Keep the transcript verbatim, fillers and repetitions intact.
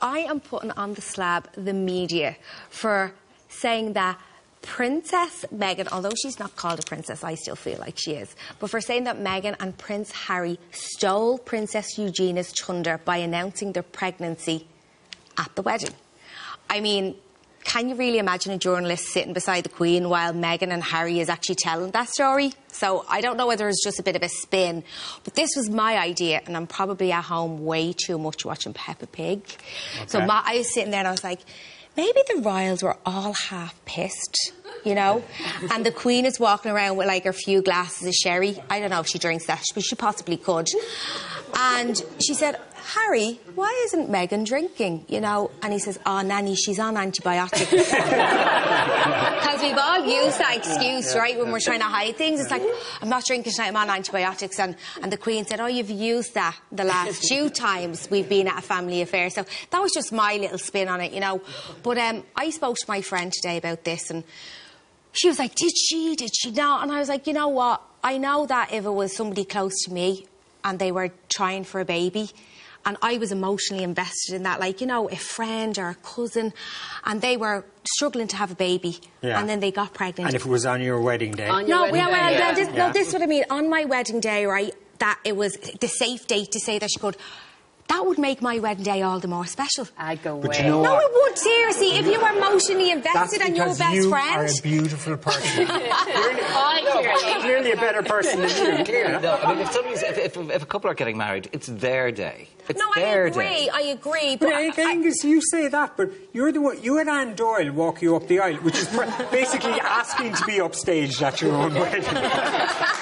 I am putting on the slab the media for saying that Princess Meghan, although she's not called a princess, I still feel like she is, but for saying that Meghan and Prince Harry stole Princess Eugenia's chunder by announcing their pregnancy at the wedding. I mean, can you really imagine a journalist sitting beside the Queen while Meghan and Harry is actually telling that story? So I don't know whether it's just a bit of a spin, but this was my idea, and I'm probably at home way too much watching Peppa Pig. Okay. So my, I was sitting there and I was like, maybe the royals were all half pissed, you know? And the Queen is walking around with, like, her few glasses of sherry. I don't know if she drinks that, but she possibly could. And she said, Harry, why isn't Meghan drinking, you know? And he says, oh, Nanny, she's on antibiotics. Because we've all used that excuse, yeah, right, when we're trying to hide things. It's like, I'm not drinking tonight, I'm on antibiotics. And, and the Queen said, oh, you've used that the last few times we've been at a family affair. So that was just my little spin on it, you know. But um, I spoke to my friend today about this, and she was like, did she, did she not? And I was like, you know what? I know that if it was somebody close to me and they were trying for a baby, and I was emotionally invested in that, like, you know, a friend or a cousin, and they were struggling to have a baby, yeah, and then they got pregnant. And if it was on your wedding day? On your no, wedding yeah, well, day, yeah. This, yeah. No, this is what I mean. On my wedding day, right, that it was the safe date to say that she could. That would make my wedding day all the more special. I'd go away. You know no, what? It would, seriously. If you were emotionally invested and your best you friend... That's you are a beautiful person. Clearly, oh, no, clearly a better person than you, clearly. No, I mean, if, somebody's, if, if, if a couple are getting married, it's their day. It's no, their I agree, day. I agree, but... Well, I, I, Angus, you say that, but you're the one... You and Anne Doyle walk you up the aisle, which is basically asking to be upstaged at your own wedding.